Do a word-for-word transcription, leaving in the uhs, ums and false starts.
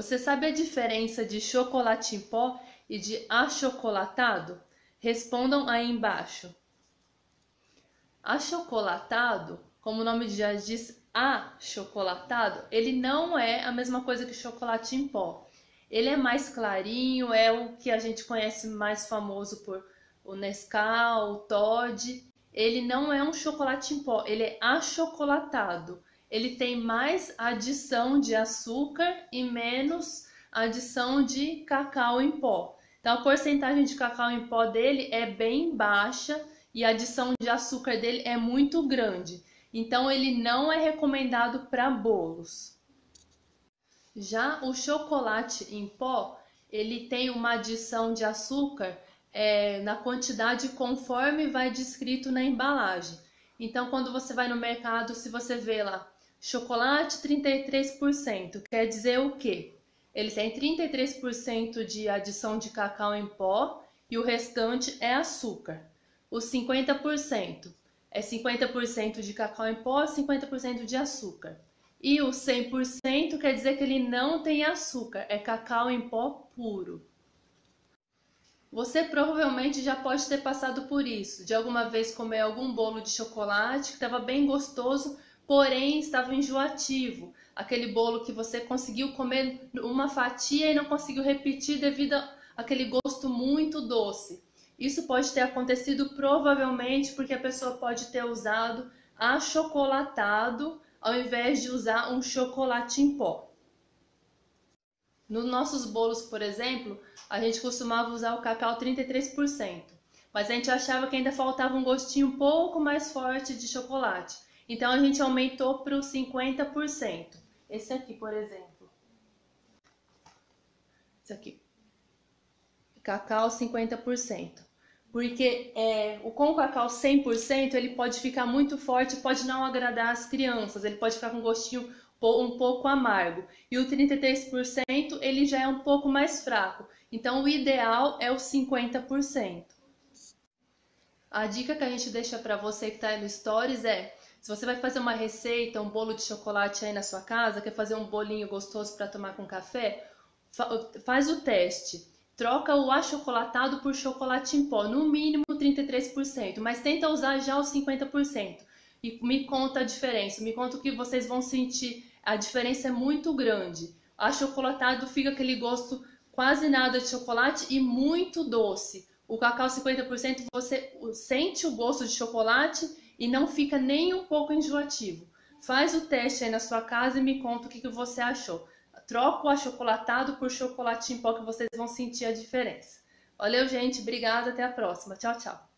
Você sabe a diferença de chocolate em pó e de achocolatado? Respondam aí embaixo. Achocolatado, como o nome já diz, achocolatado, ele não é a mesma coisa que chocolate em pó. Ele é mais clarinho, é o que a gente conhece mais famoso por o Nescau, o Toddy. Ele não é um chocolate em pó, ele é achocolatado. Ele tem mais adição de açúcar e menos adição de cacau em pó. Então a porcentagem de cacau em pó dele é bem baixa e a adição de açúcar dele é muito grande. Então ele não é recomendado para bolos. Já o chocolate em pó, ele tem uma adição de açúcar é, na quantidade conforme vai descrito na embalagem. Então quando você vai no mercado, se você vê lá chocolate trinta e três por cento, quer dizer o quê? Ele tem trinta e três por cento de adição de cacau em pó e o restante é açúcar. Os cinquenta por cento é cinquenta por cento de cacau em pó e cinquenta por cento de açúcar. E o cem por cento quer dizer que ele não tem açúcar, é cacau em pó puro. Você provavelmente já pode ter passado por isso, de alguma vez comer algum bolo de chocolate que estava bem gostoso, porém estava enjoativo. Aquele bolo que você conseguiu comer uma fatia e não conseguiu repetir devido àquele gosto muito doce. Isso pode ter acontecido provavelmente porque a pessoa pode ter usado achocolatado ao invés de usar um chocolate em pó. Nos nossos bolos, por exemplo, a gente costumava usar o cacau trinta e três por cento, mas a gente achava que ainda faltava um gostinho um pouco mais forte de chocolate. Então, a gente aumentou para os cinquenta por cento. Esse aqui, por exemplo. Esse aqui. Cacau cinquenta por cento. Porque é, com o cacau cem por cento, ele pode ficar muito forte, pode não agradar as crianças. Ele pode ficar com gostinho um pouco amargo. E o trinta e três por cento, ele já é um pouco mais fraco. Então, o ideal é o cinquenta por cento. A dica que a gente deixa para você que está aí no Stories é... Se você vai fazer uma receita, um bolo de chocolate aí na sua casa, quer fazer um bolinho gostoso para tomar com café, faz o teste. Troca o achocolatado por chocolate em pó, no mínimo trinta e três por cento, mas tenta usar já os cinquenta por cento. E me conta a diferença, me conta o que vocês vão sentir. A diferença é muito grande. O achocolatado fica aquele gosto quase nada de chocolate e muito doce. O cacau cinquenta por cento você sente o gosto de chocolate e não fica nem um pouco enjoativo. Faz o teste aí na sua casa e me conta o que, que você achou. Troca o achocolatado por chocolate em pó que vocês vão sentir a diferença. Valeu, gente. Obrigada. Até a próxima. Tchau, tchau.